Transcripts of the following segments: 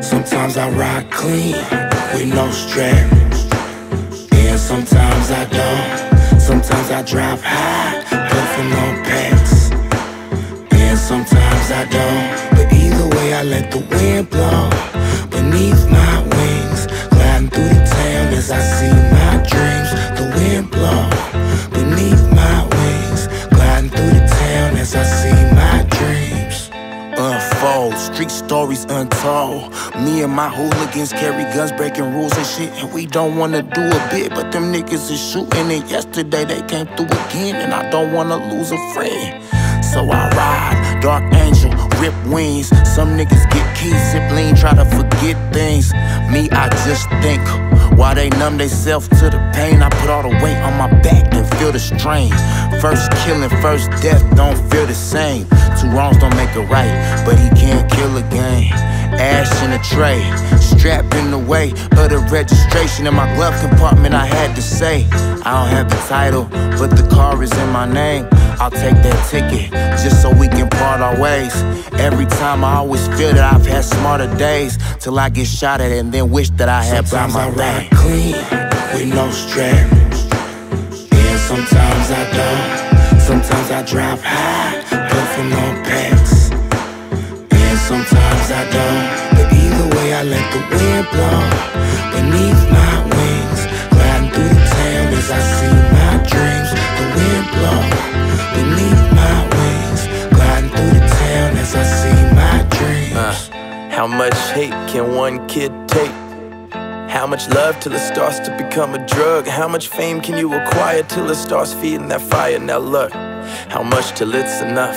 Sometimes I ride clean, with no strap. Yeah, sometimes I don't. Sometimes I drive high, puffin' on packs. Yeah, sometimes I don't. But either way, I let the wind blow beneath my wings, gliding through the town as I see my dreams. The wind blow beneath my wings, gliding through the town as I see my dreams unfold. Street stories untold. Me and my hooligans carry guns, breaking rules and shit, and we don't wanna do a bit. But them niggas is shooting, and yesterday they came through again, and I don't wanna lose a friend. So I ride, dark angel, rip wings. Some niggas get keys, sip lean, try to forget things. Me, I just think, while they numb themselves to the pain. I put all the weight on my back and feel the strain. First killing, first death, don't feel the same. Two wrongs don't make it right, but he can't kill again. Ash in a tray, strapped in the way of the registration. In my glove compartment I had to say, I don't have the title, but the car is in my name. I'll take that ticket, just so we can part our ways. Every time I always feel that I've had smarter days, till I get shot at and then wish that I had by my name. Sometimes I ride clean, with no strap. Yeah, sometimes I don't. Sometimes I drive high, puffin' on packs. Yeah, sometimes I don't. But either way, I let the wind blow beneath my wings, gliding through the town as I see my dreams. The wind blow beneath my wings, gliding through the town as I see my dreams. How much hate can one kid take? How much love till it starts to become a drug? How much fame can you acquire till it starts feeding that fire? Now look, how much till it's enough?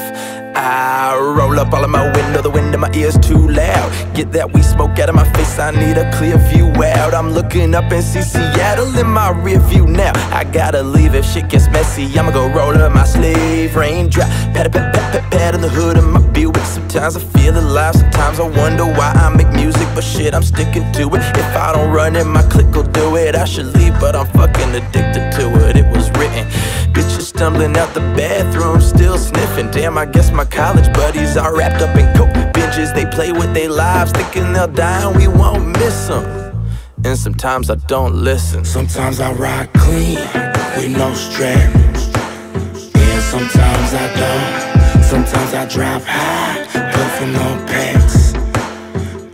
I roll up all of my window, the wind in my ears too loud. Get that weed smoke out of my face, I need a clear view out. I'm looking up and see Seattle in my rear view now. I gotta leave, if shit gets messy, I'ma go roll up my sleeve. Rain drop, pat a pat pat pat pat on the hood of my Buick. Sometimes I feel alive, sometimes I wonder why I make music. But shit, I'm sticking to it. If I don't run it, my click will do it. I should leave, but I'm fucking addicted to it. It was written. Bitches stumbling out the bathroom, still sniffing. Damn, I guess my college buddies are wrapped up in coke binges. They play with their lives, thinking they'll die and we won't miss them. And sometimes I don't listen. Sometimes I ride clean, with no strap. Yeah, sometimes I don't. Sometimes I drive high, puffin' on packs.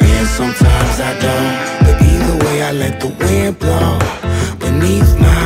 Yeah, sometimes I don't. But either way, I let the wind blow beneath my